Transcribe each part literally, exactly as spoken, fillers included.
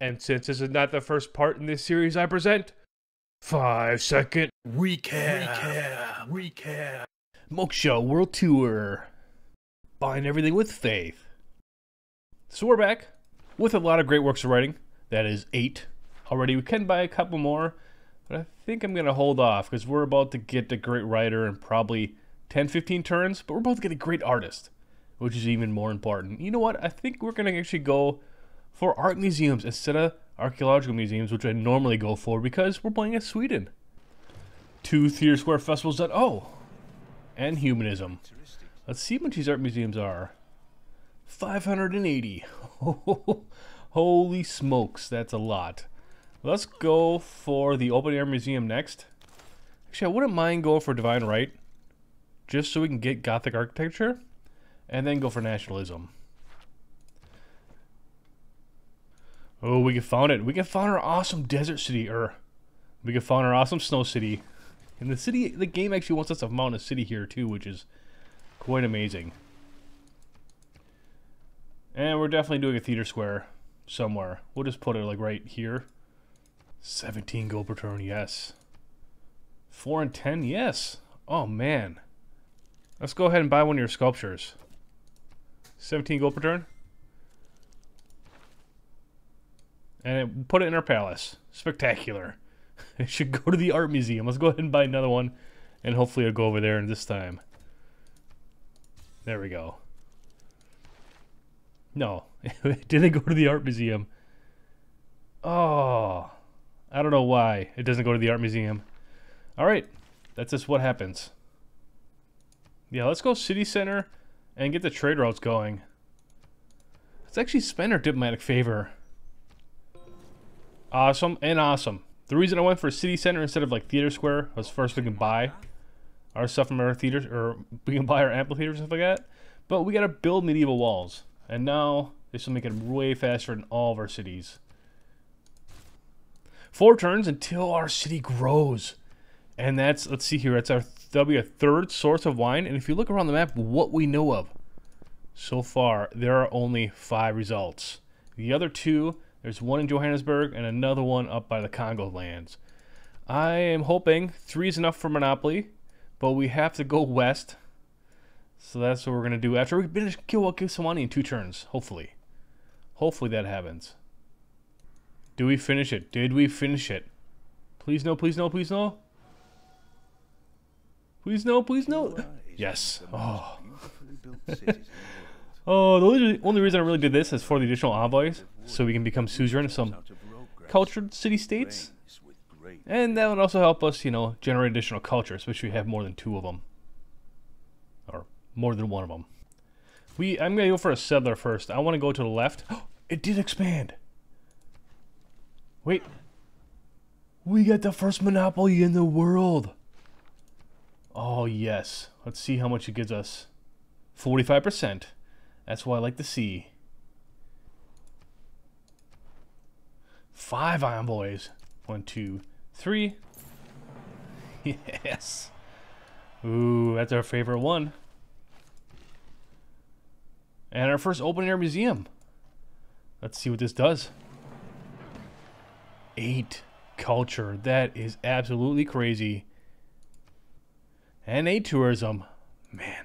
And since this is not the first part in this series, I present five second Recap. Recap. Recap. Moksha World Tour. Buying everything with faith. So we're back with a lot of great works of writing. That is eight already. We can buy a couple more, but I think I'm going to hold off because we're about to get a great writer in probably ten fifteen turns, but we're about to get a great artist, which is even more important. You know what? I think we're going to actually go for art museums instead of archaeological museums, which I normally go for because we're playing at Sweden. Two theater square festivals that, oh, and humanism. Let's see how much these art museums are. five hundred eighty. Holy smokes, that's a lot. Let's go for the open air museum next. Actually, I wouldn't mind going for divine right, just so we can get Gothic architecture, and then go for nationalism. Oh, we can found it. We can found our awesome desert city, er. We can found our awesome snow city. And the city, the game actually wants us to mount a city here too, which is quite amazing. And we're definitely doing a theater square somewhere. We'll just put it like right here. seventeen gold per turn, yes. four and ten, yes. Oh man. Let's go ahead and buy one of your sculptures. seventeen gold per turn. And it, put it in our palace. Spectacular. It should go to the art museum. Let's go ahead and buy another one. And hopefully it'll go over there this time. There we go. No. It didn't go to the art museum. Oh. I don't know why it doesn't go to the art museum. Alright. That's just what happens. Yeah, let's go city center and get the trade routes going. Let's actually spend our diplomatic favor. Awesome and awesome. The reason I went for city center instead of like theater square was first we can buy our stuff from our theaters, or we can buy our amphitheaters and stuff like that. But we gotta build medieval walls. And now this will make it way faster in all of our cities. Four turns until our city grows. And that's, let's see here, that's our, that'll be our third source of wine. And if you look around the map, what we know of so far, there are only five results. The other two, there's one in Johannesburg and another one up by the Congo lands. I am hoping three is enough for Monopoly, but we have to go west. So that's what we're going to do after we finish Kilwa Kisiwani in two turns, hopefully. Hopefully that happens. Do we finish it? Did we finish it? Please no, please no, please no. Please no, please no. Yes. Oh. Oh, the only, only reason I really did this is for the additional envoys, so we can become suzerain of some cultured city-states. And that would also help us, you know, generate additional cultures, which we have more than two of them. Or more than one of them. We, I'm going to go for a settler first. I want to go to the left. It did expand. Wait. We got the first monopoly in the world. Oh, yes. Let's see how much it gives us. forty-five percent. That's what I like to see. Five envoys. One, two, three. Yes. Ooh, that's our favorite one. And our first open air museum. Let's see what this does. Eight culture. That is absolutely crazy. And eight tourism. Man.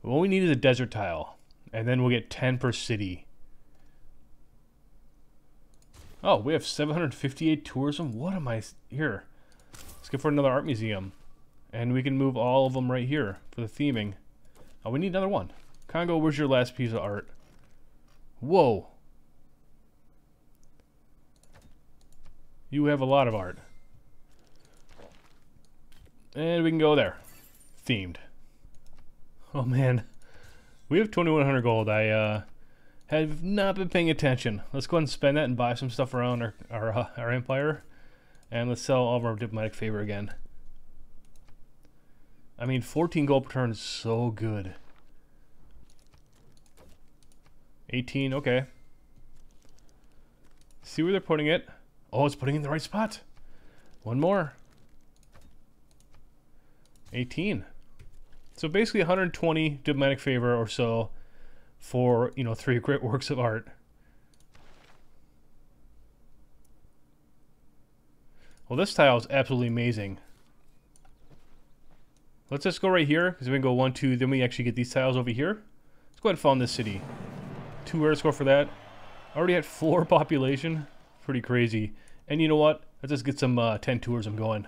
What we need is a desert tile. And then we'll get ten per city. Oh, we have seven hundred fifty-eight tourism. What am I here? Let's go for another art museum. And we can move all of them right here for the theming. Oh, we need another one. Congo, where's your last piece of art? Whoa. You have a lot of art. And we can go there. Themed. Oh, man. We have twenty-one hundred gold. I uh, have not been paying attention. Let's go ahead and spend that and buy some stuff around our our, uh, our empire. And let's sell all of our diplomatic favor again. I mean, fourteen gold per turn is so good. eighteen, okay. See where they're putting it. Oh, it's putting it in the right spot. One more. eighteen. So basically one hundred twenty diplomatic favor or so for, you know, three great works of art. Well, this tile is absolutely amazing. Let's just go right here, because we can go one, two, then we actually get these tiles over here. Let's go ahead and found this city. Two Earths, go for that. Already at four population. Pretty crazy. And you know what? Let's just get some uh, ten tourism going.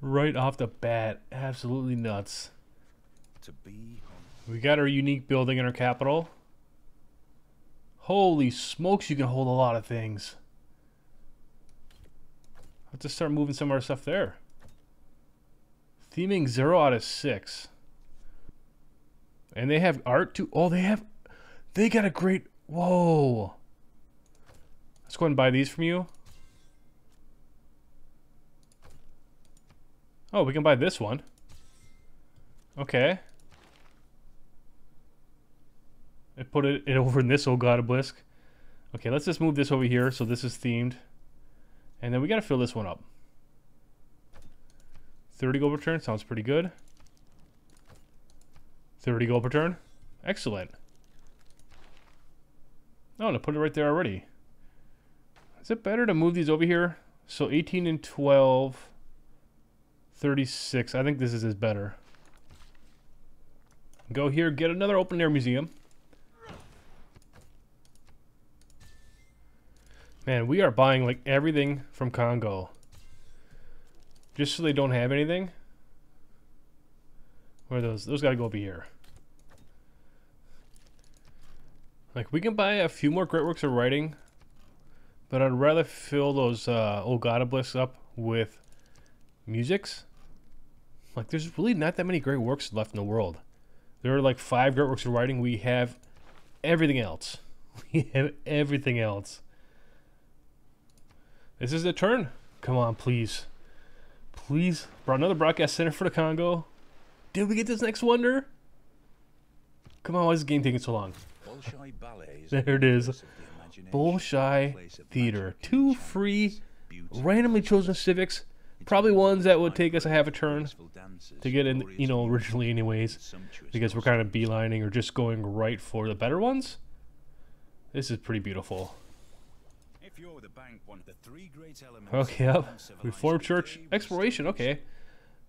Right off the bat. Absolutely nuts. To be home. We got our unique building in our capital. Holy smokes, you can hold a lot of things. Let's just start moving some of our stuff there. Theming zero out of six. And they have art too. Oh, they have... They got a great... Whoa. Let's go ahead and buy these from you. Oh, we can buy this one. Okay. I put it, it over in this old godablisk. Okay, let's just move this over here so this is themed. And then we got to fill this one up. thirty gold per turn sounds pretty good. thirty gold per turn. Excellent. Oh, and I put it right there already. Is it better to move these over here? So eighteen and twelve. thirty-six. I think this is, is better. Go here, get another open air museum. Man, we are buying like everything from Congo. Just so they don't have anything. Where are those? Those gotta go over here. Like, we can buy a few more great works of writing, but I'd rather fill those uh, old godablisk up with musics. Like, there's really not that many great works left in the world. There are like five great works of writing. We have everything else. We have everything else. This is the turn. Come on, please. Please. Brought another broadcast center for the Congo. Did we get this next wonder? Come on, why is this game taking so long? Bolshoi there it is. Bolshoi Theater. Two free, randomly chosen civics. Probably ones that would take us a half a turn to get in, you know, originally anyways. Because we're kind of beelining or just going right for the better ones. This is pretty beautiful. Okay, yep. Reformed Church. Exploration, okay.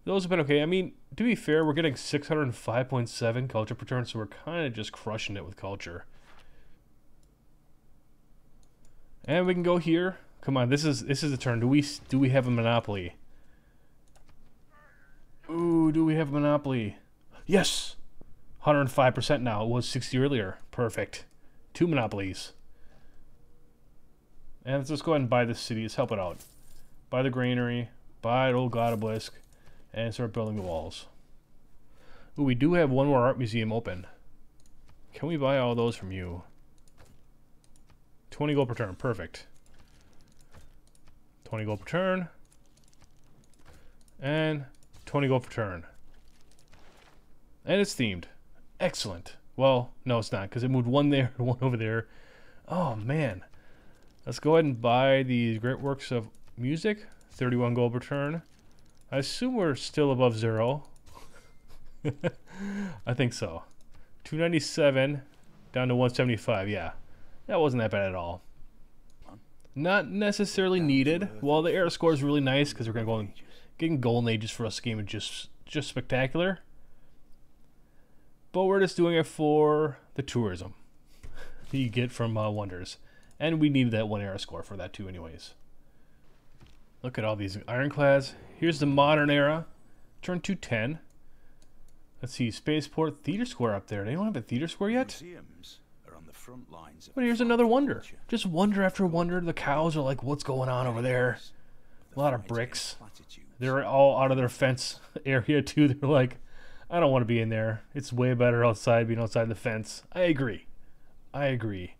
Those have been okay. I mean, to be fair, we're getting six hundred five point seven culture per turn, so we're kind of just crushing it with culture. And we can go here. Come on, this is this is the turn. Do we do we have a monopoly? Ooh, do we have a monopoly? Yes, one hundred five percent now. It was sixty earlier. Perfect. Two monopolies. And let's just go ahead and buy this city. Let's help it out. Buy the granary. Buy old godablisk. And start building the walls. Ooh, we do have one more art museum open. Can we buy all those from you? twenty gold per turn. Perfect. twenty gold per turn. And twenty gold per turn. And it's themed. Excellent. Well, no, it's not. Because it moved one there and one over there. Oh, man. Let's go ahead and buy these great works of music. thirty-one gold per turn. I assume we're still above zero. I think so. two ninety-seven down to one seventy-five. Yeah, that wasn't that bad at all. Not necessarily needed. Well, the era score is really nice because we're gonna go and getting golden ages for us. This game is just just spectacular. But we're just doing it for the tourism that you get from uh, Wonders. And we needed that one era score for that too anyways. Look at all these ironclads. Here's the modern era. Turn two ten. Let's see, Spaceport Theater Square up there. They don't have a theater square yet? Museums are on the front lines of but here's another wonder. Just wonder after wonder. The cows are like, what's going on over there? A lot of bricks. They're all out of their fence area too. They're like, I don't want to be in there. It's way better outside being outside the fence. I agree. I agree.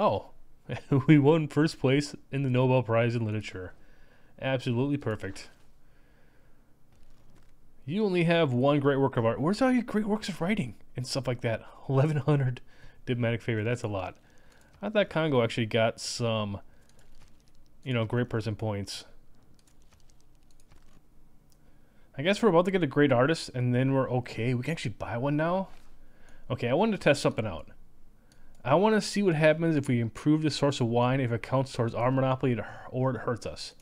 Oh, we won first place in the Nobel Prize in Literature. Absolutely perfect. You only have one great work of art. Where's all your great works of writing and stuff like that? eleven hundred diplomatic favor. That's a lot. I thought Congo actually got some, you know, great person points. I guess we're about to get a great artist and then we're okay. We can actually buy one now. Okay, I wanted to test something out. I want to see what happens if we improve the source of wine, if it counts towards our monopoly or it hurts us.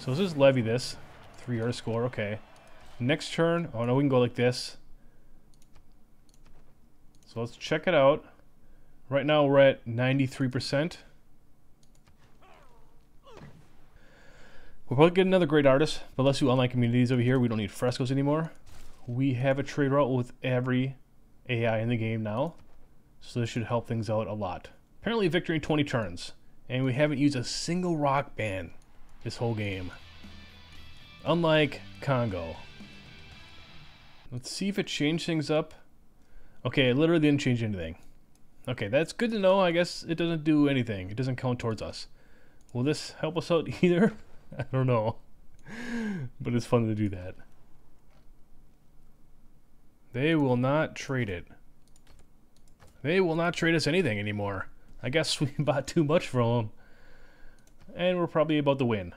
So let's just levy this. Three earth score, okay. Next turn, oh no, we can go like this. So let's check it out. Right now we're at ninety-three percent. We'll probably get another great artist, but let's do online communities over here. We don't need frescoes anymore. We have a trade route with every A I in the game now, so this should help things out a lot. Apparently victory in twenty turns, and we haven't used a single rock band this whole game. Unlike Congo. Let's see if it changed things up. Okay, it literally didn't change anything. Okay, that's good to know. I guess it doesn't do anything. It doesn't count towards us. Will this help us out either? I don't know, but it's fun to do that. They will not trade it. They will not trade us anything anymore. I guess we bought too much from them, and we're probably about to win.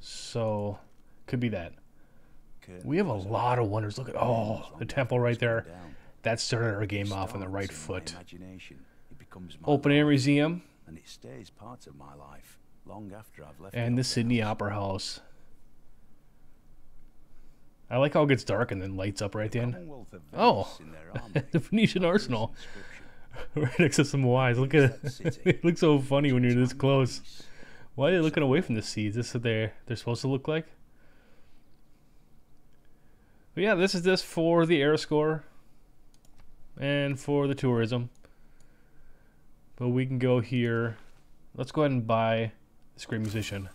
So, could be that. Good. We have a lot of wonders. Look at oh, the temple right there. That started our game off on the right foot. Open air museum, and it stays part of my life. Long after I've left and the Sydney Opera House. I like how it gets dark and then lights up right then. Oh, the Phoenician Arsenal. Right next to some Y's. Look at it. It looks so funny when you're this close. Why are they looking away from the sea? Is this what they're, they're supposed to look like? But yeah, this is this for the air score and for the tourism. But we can go here. Let's go ahead and buy this great musician.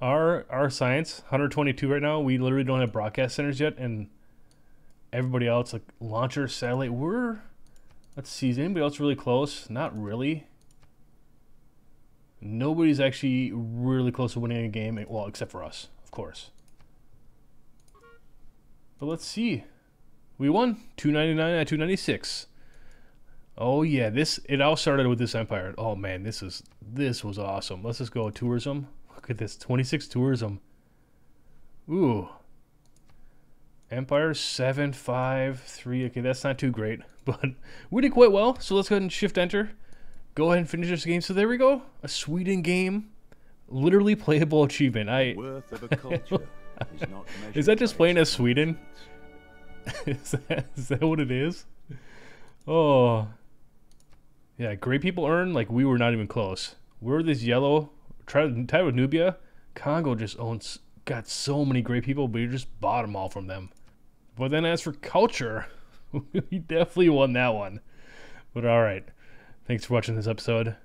Our our science, one hundred twenty-two right now. We literally don't have broadcast centers yet, and everybody else, like launcher, satellite, we're, let's see, is anybody else really close? Not really. Nobody's actually really close to winning a game, well, except for us, of course. But let's see. We won two ninety-nine out of two ninety-six. Oh yeah, this, it all started with this empire. Oh man, this is, this was awesome. Let's just go tourism. Look at this, twenty-six tourism. Ooh. Empire seven, five, three. Okay, that's not too great, but we did quite well. So let's go ahead and shift enter. Go ahead and finish this game. So there we go. A Sweden game. Literally playable achievement. I worth of a culture is not measured. Is that just playing as Sweden? is, that, is that what it is? Oh. Yeah, great people earn, like we were not even close. We're this yellow, tried, tied with Nubia. Congo just owns, got so many great people, but you just bought them all from them. But then as for culture, we definitely won that one. But all right, thanks for watching this episode.